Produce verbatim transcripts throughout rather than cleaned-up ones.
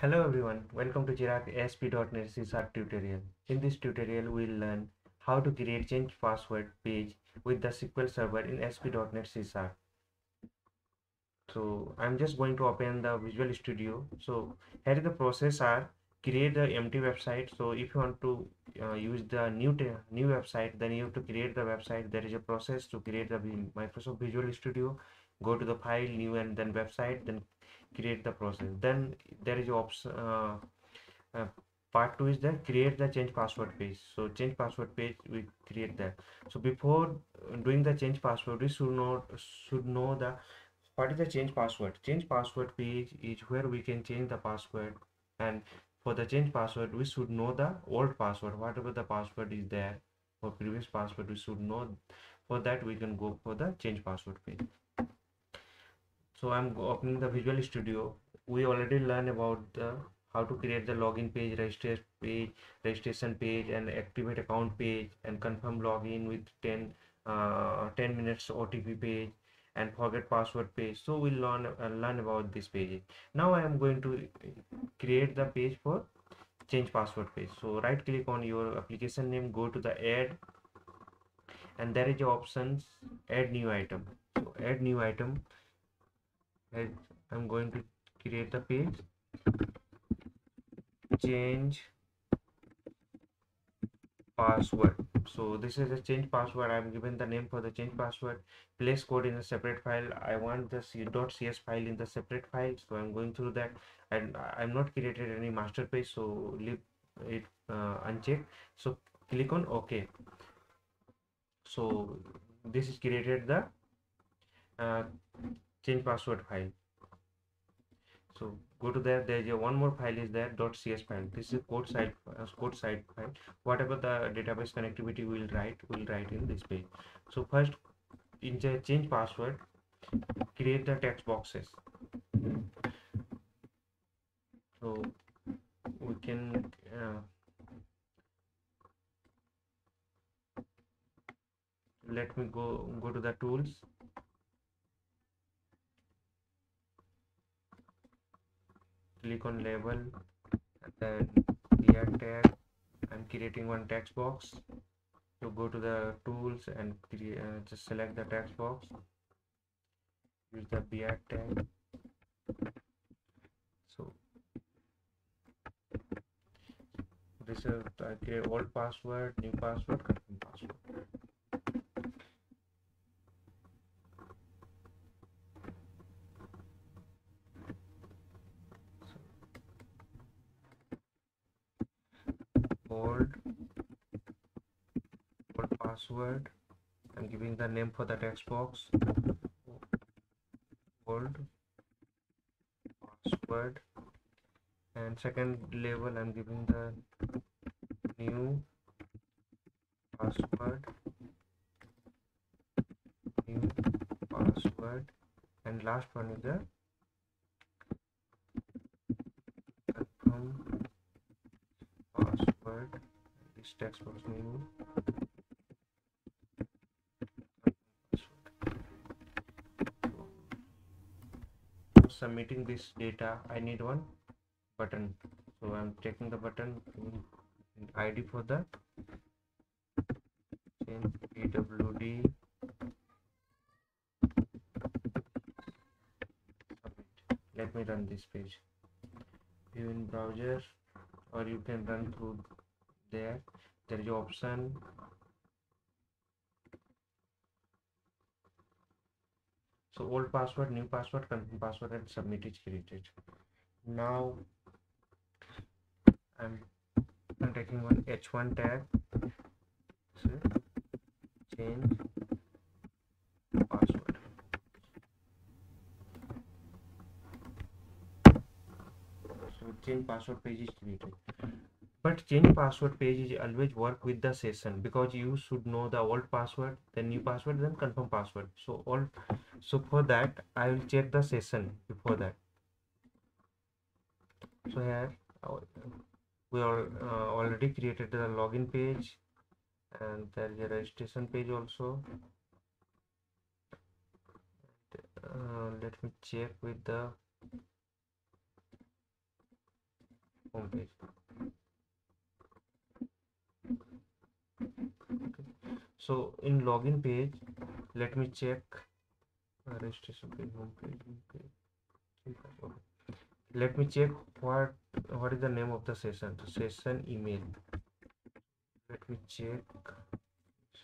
Hello everyone, welcome to Chirag A S P dot net C sharp tutorial. In this tutorial, we will learn how to create change password page with the S Q L Server in A S P dot net C sharp. So I'm just going to open the Visual Studio. So here the process are create the empty website. So if you want to uh, use the new new website, then you have to create the website. There is a process to create the Microsoft Visual Studio. Go to the file, new, and then website, then create the process. Then there is option uh, uh, part two is that create the change password page. So change password page, we create that. So before doing the change password, we should know should know the what is the change password. Change password page is where we can change the password, and for the change password we should know the old password, whatever the password is there for previous password, we should know. For that we can go for the change password page. So I'm opening the Visual Studio. We already learned about the, how to create the login page, registration page, registration page, and activate account page, and confirm login with ten, uh, ten minutes O T P page, and forget password page. So we'll learn uh, learn about this page. Now I am going to create the page for change password page. So right click on your application name, go to the add, and there is your options add new item. So add new item. I'm going to create the page change password. So this is a change password. I'm given the name for the change password, place code in a separate file. I want the c dot c s file in the separate file, so I'm going through that, and I'm not created any master page, so leave it uh, unchecked. So click on OK. So this is created the uh, change password file. So go to there. There is a one more file is there, .cs file. This is code side uh, code side file. Whatever the database connectivity we will write, we will write in this page. So first, in the change password, create the text boxes. So we can. Uh, let me go go to the tools. Click on label, then clear tag. I'm creating one text box. So go to the tools and create, uh, just select the text box. Use the B R tag. So this is I create old password, new password, confirm password. Old, old password. I'm giving the name for the text box. Old password. And second label, I'm giving the new password. New password. And last one is the confirm password. This text box new. For submitting this data, I need one button. So I'm checking the button and I D for the change P W D. Let me run this page. View in browser, or you can run through. There, there is an option so old password, new password, confirm password, and submit is created. Now I'm, I'm taking one H one tag, so change password. So change password page is created. But change password page is always work with the session, because you should know the old password, then new password, then confirm password. So all, so for that I will check the session before that. So here we are uh, already created the login page, and there is a registration page also. Uh, let me check with the operation. Okay. So in login page, let me check uh, registration page, home page. Okay. Let me check what what is the name of the session. So session email. Let me check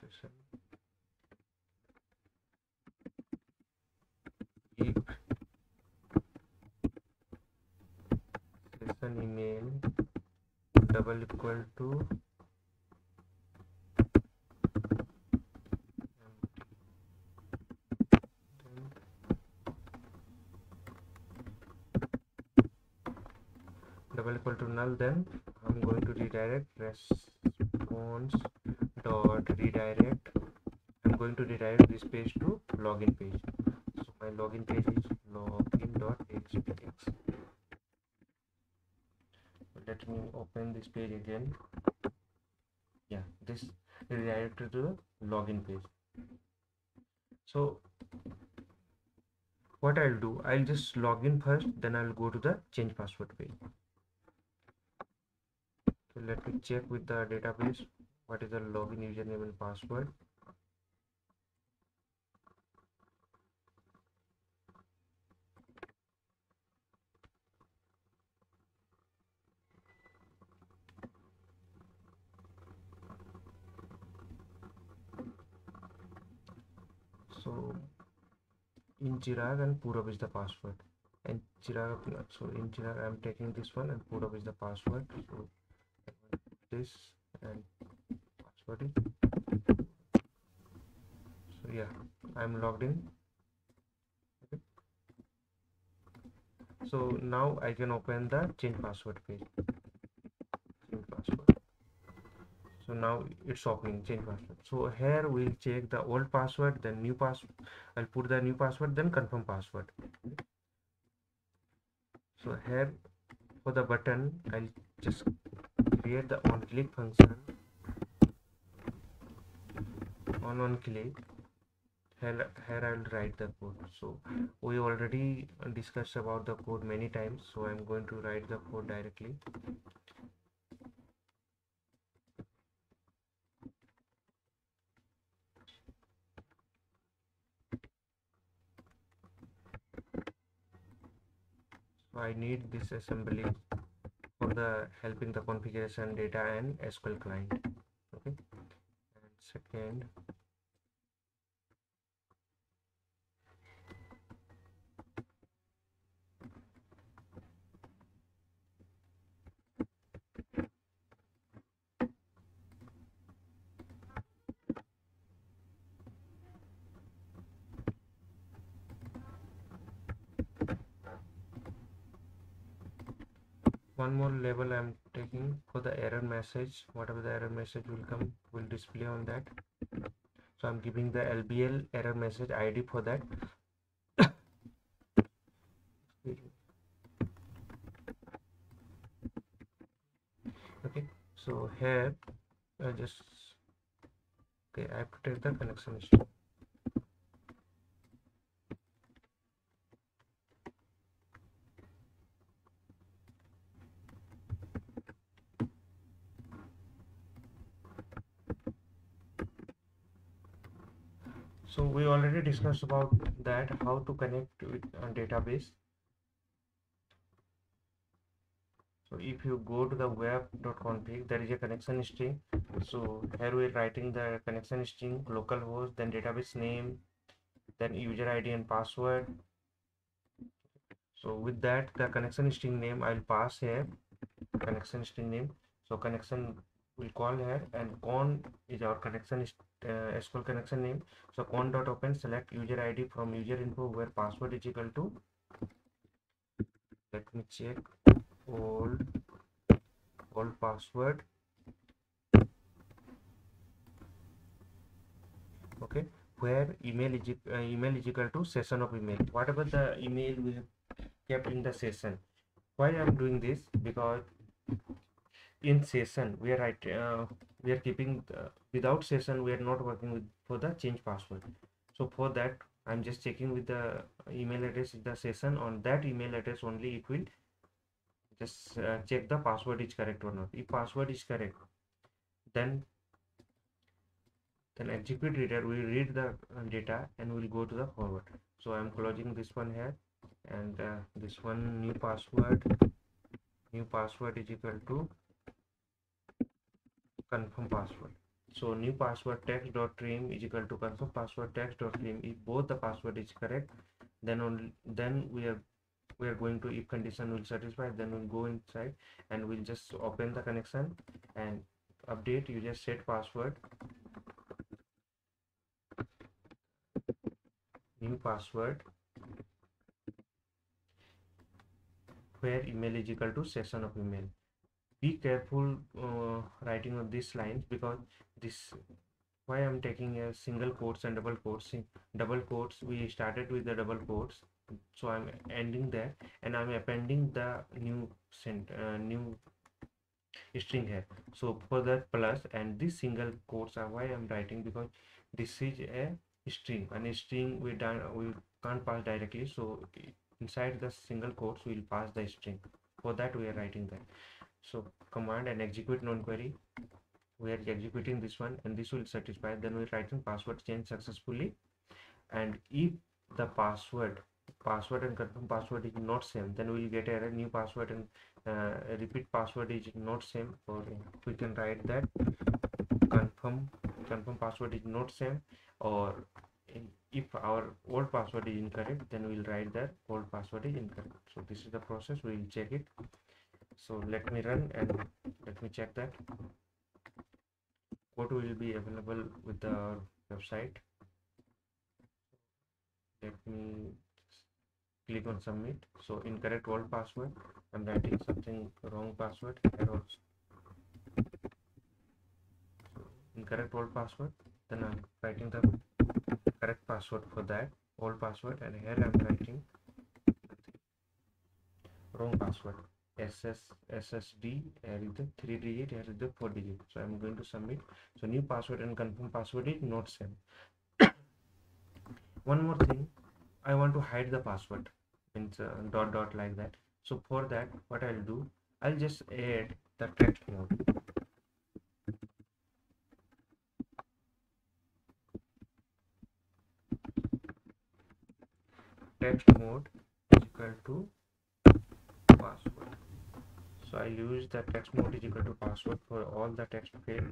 session. If session email double equal to double equal to null, then I'm going to redirect response dot redirect. I'm going to redirect this page to login page. So my login page is login dot aspx. Let me open this page again. Yeah, this redirected to the login page. So what I'll do, I'll just log in first, then I'll go to the change password page. So let me check with the database what is the login username and password. So in Chirag and Purab is the password, and Chirag, so in Chirag I'm taking this one and Purab is the password. So this and password is, so yeah, I'm logged in. Okay. So now I can open the change password page. Change password. So now it's opening change password. So here we'll check the old password, then new password. I'll put the new password, then confirm password. Okay. So here for the button, I'll just create the on click function. On on click, here, here I'll write the code. So we already discussed about the code many times, so I'm going to write the code directly. So I need this assembly for the helping the configuration data and S Q L client. Okay, and second, one more level I'm taking for the error message. Whatever the error message will come, will display on that. So I'm giving the L B L error message I D for that. Okay, so here I just, okay, I have to take the connection history. So we already discussed about that, how to connect with a database. So if you go to the web dot config, there is a connection string. So here we're writing the connection string, localhost, then database name, then user I D and password. So with that, the connection string name I'll pass here, connection string name. So connection will call here, and con is our connection string. Uh, S Q L connection name. So con dot open, select user I D from user info where password is equal to, let me check, old old password. Okay, where email is uh, email is equal to session of email, whatever the email we have kept in the session. Why I'm doing this? Because in session we are right, uh, we are keeping the, without session we are not working with for the change password. So for that I'm just checking with the email address, the session on that email address only it will just uh, check the password is correct or not. If password is correct, then then execute reader will read the data and will go to the forward. So I am closing this one here, and uh, this one new password new password is equal to confirm password. So new password text dot trim is equal to confirm password text dot trim. If both the password is correct, then only then we are we are going to, if condition will satisfy, then we'll go inside and we'll just open the connection and update. You just set password, new password, where email is equal to session of email. Be careful uh, writing of these lines, because this, why I'm taking a single quotes and double quotes. Double quotes, we started with the double quotes, so I'm ending there and I'm appending the new sent uh, new string here. So for that plus and this single quotes are why I'm writing, because this is a string, and a string we done we can't pass directly, so inside the single quotes we'll pass the string. For that we are writing that. So command and execute non-query. We are executing this one and this will satisfy. Then we write in password change successfully. And if the password password and confirm password is not same, then we will get error new password and uh, repeat password is not same, or we can write that confirm confirm password is not same, or if our old password is incorrect, then we will write that old password is incorrect. So this is the process, we will check it. So let me run and let me check that. Code will be available with the website. Let me click on submit. So incorrect old password. I'm writing something wrong password. Errors. Incorrect old password. Then I'm writing the correct password for that old password, and here I'm writing wrong password. S S S S D, here is the three digit, here is the four digit. So I'm going to submit. So new password and confirm password is not same. One more thing, I want to hide the password, means uh, dot dot like that. So for that, what I'll do, I'll just add the text mode. Text mode is equal to password. So I use the text mode is equal to password for all the text field.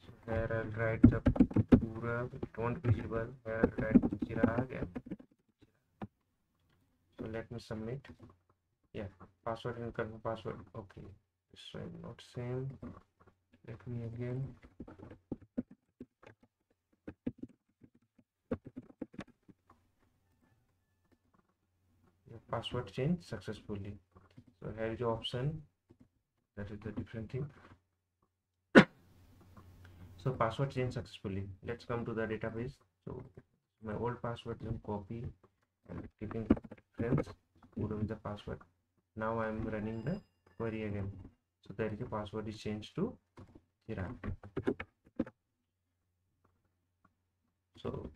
So here I'll write the Chirag, don't visible. Here I'll write Chirag and so let me submit. Yeah, password and confirm password. Okay, so I'm not same. Let me again. Password change successfully. So here is the option, that is the different thing. So password change successfully. Let's come to the database. So my old password is copy and keeping friends with the password. Now I am running the query again. So there is the password is changed to Chirag. So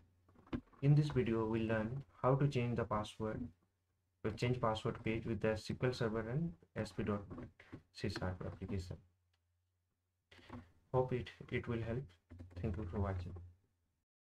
in this video we will learn how to change the password. So change password page with the S Q L Server and A S P dot net C sharp application. Hope it, it will help. Thank you for watching.